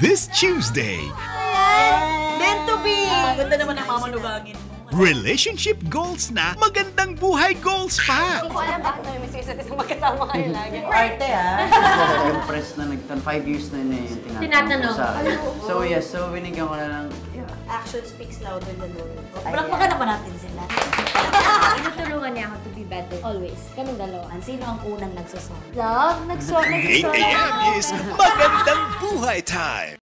this Tuesday. Meant to be. Maganda naman ang mamanugagin mo. Relationship goals na, magandang buhay goals pa. Hindi ko alam bakit namin miss isa't isang magkasama kayo lagi. Arte ha. Impressed na nagtan 5 years na yun yung tinatanong ko sa akin. So yes, so binigyan ko na lang. Action speaks louder than words. Palakpakan na pa natin sila. Tinutulungan niya ako to be better always. Kaming dalawa. Sino ang unang nagsusorry? Love, nagsusorry. Ayan is magandang buhay time.